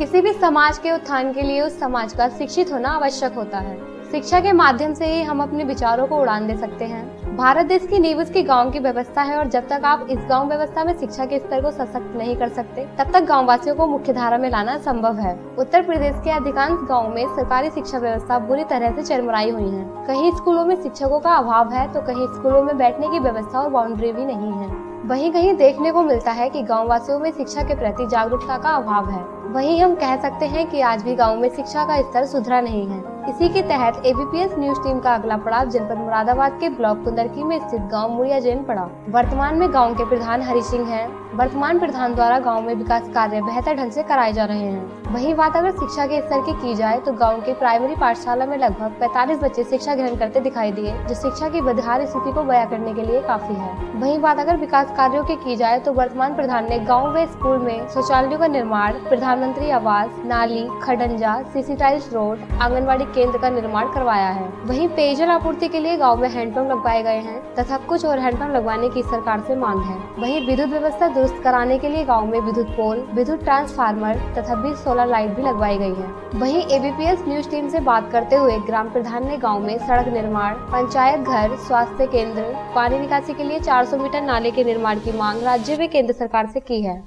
किसी भी समाज के उत्थान के लिए उस समाज का शिक्षित होना आवश्यक होता है। शिक्षा के माध्यम से ही हम अपने विचारों को उड़ान दे सकते हैं। भारत देश की नींव उसके गांव की व्यवस्था है और जब तक आप इस गांव व्यवस्था में शिक्षा के स्तर को सशक्त नहीं कर सकते तब तक गाँव वासियों को मुख्य धारा में लाना संभव है। उत्तर प्रदेश के अधिकांश गाँव में सरकारी शिक्षा व्यवस्था बुरी तरह से चरमराई हुई है। कहीं स्कूलों में शिक्षकों का अभाव है तो कहीं स्कूलों में बैठने की व्यवस्था और बाउंड्री भी नहीं है। वहीं कहीं देखने को मिलता है कि गाँव वासियों में शिक्षा के प्रति जागरूकता का अभाव है। वहीं हम कह सकते हैं कि आज भी गाँव में शिक्षा का स्तर सुधरा नहीं है। इसी के तहत एबीपीएस न्यूज टीम का अगला पड़ाव जनपद मुरादाबाद के ब्लॉक कुंदरकी में स्थित गाँव मुड़िया जैन पड़ा। वर्तमान में गाँव के प्रधान हरिसिंह हैं। वर्तमान प्रधान द्वारा गाँव में विकास कार्य बेहतर ढंग से कराए जा रहे हैं। वहीं बात अगर शिक्षा के स्तर की जाए तो गाँव के प्राइमरी पाठशाला में लगभग 45 बच्चे शिक्षा ग्रहण करते दिखाई दिए, जो शिक्षा की बदहाल स्थिति को बयां करने के लिए काफी है। वहीं बात अगर विकास कार्यों की जाए तो वर्तमान प्रधान ने गाँव व स्कूल में शौचालयों का निर्माण, प्रधानमंत्री आवास, नाली, खडंजा, सीसी टाइल्स रोड, आंगनबाड़ी केंद्र का निर्माण करवाया है। वहीं पेयजल आपूर्ति के लिए गाँव में हैंडपंप लगवाए गए हैं तथा कुछ और हैंडपंप लगवाने की सरकार से मांग है। वहीं विद्युत व्यवस्था दुरुस्त कराने के लिए गांव में विद्युत पोल, विद्युत ट्रांसफार्मर तथा 20 सोलर लाइट भी लगवाई गई है। वहीं एबीपीएस न्यूज टीम से बात करते हुए ग्राम प्रधान ने गांव में सड़क निर्माण, पंचायत घर, स्वास्थ्य केंद्र, पानी निकासी के लिए 400 मीटर नाले के निर्माण की मांग राज्य व केंद्र सरकार से की है।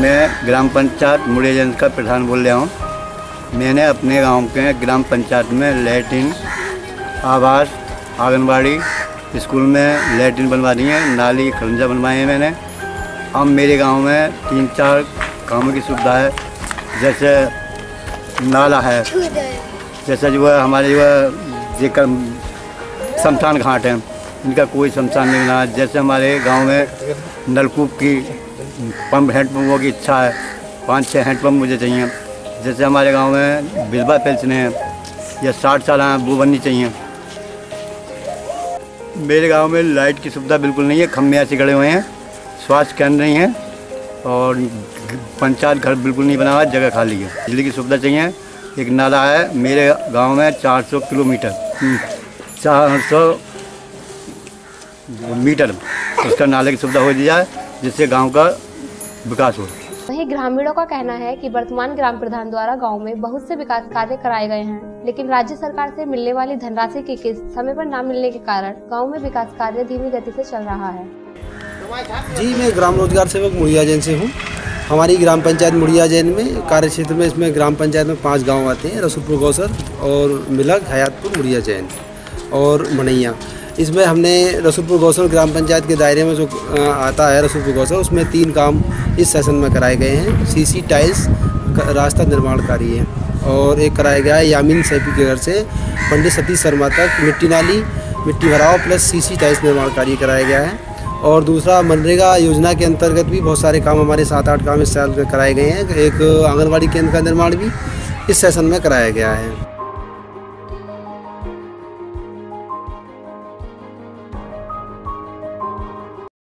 मैं ग्राम पंचायत मुड़िया जैन का प्रधान बोल रहा हूँ। मैंने अपने गाँव के ग्राम पंचायत में लैट्रिन, आवास, आंगनबाड़ी, स्कूल में लैट्रिन बनवा दी है, नाली खरंजा बनवाए हैं मैंने। अब मेरे गांव में 3-4 कामों की सुविधा है, जैसे नाला है, जैसे जो है हमारे जो जेकर शमशान घाट है, इनका कोई शमशान नहीं बना। जैसे हमारे गांव में नलकूप की पंप हैंडपम्पों की इच्छा है, 5-6 हैंडपम्प मुझे चाहिए। जैसे हमारे गाँव में विधवा पेंशन है या 60 साल हैं वो बननी चाहिए। मेरे गांव में लाइट की सुविधा बिल्कुल नहीं है, खम्भे ऐसे गड़े हुए हैं, स्वास्थ्य केंद्र नहीं है और पंचायत घर बिल्कुल नहीं बना हुआ, जगह खाली है। बिजली की सुविधा चाहिए। एक नाला है मेरे गांव में 400 मीटर उसका नाले की सुविधा हो दी जाए, जिससे गांव का विकास हो। वहीं ग्रामीणों का कहना है कि वर्तमान ग्राम प्रधान द्वारा गांव में बहुत से विकास कार्य कराए गए हैं, लेकिन राज्य सरकार से मिलने वाली धनराशि की किस्त समय पर न मिलने के कारण गांव में विकास कार्य धीमी गति से चल रहा है। जी, मैं ग्राम रोजगार सेवक मुड़िया जैन से हूँ। हमारी ग्राम पंचायत मुड़िया जैन में कार्य क्षेत्र में इसमें ग्राम पंचायत में 5 गाँव आते हैं, रसूलपुर, गौसर और मिलक, हयातपुर, मुड़िया जैन और मनैया। इसमें हमने रसूलपुर गौसर ग्राम पंचायत के दायरे में जो आता है रसूलपुर गौसर, उसमें 3 काम इस सेशन में कराए गए हैं। सीसी टाइल्स रास्ता निर्माण कार्य है और एक कराया गया है यामिन सैफी के घर से पंडित सतीश शर्मा तक मिट्टी नाली, मिट्टी भराव प्लस सीसी टाइल्स निर्माण कार्य कराया गया है। और दूसरा मनरेगा योजना के अंतर्गत भी बहुत सारे काम हमारे 7-8 काम इस साल में कराए गए हैं। एक आंगनबाड़ी केंद्र का निर्माण भी इस सेशन में कराया गया है।